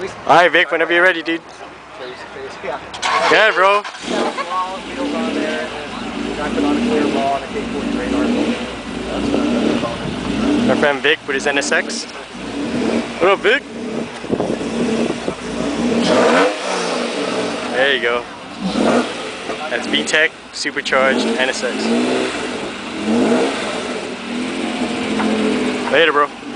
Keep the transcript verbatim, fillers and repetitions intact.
Alright, Vic, whenever you're ready, dude. Yeah, bro. Our friend Vic with his N S X. What up, Vic? There you go. That's V TEC, Supercharged, N S X. Later, bro.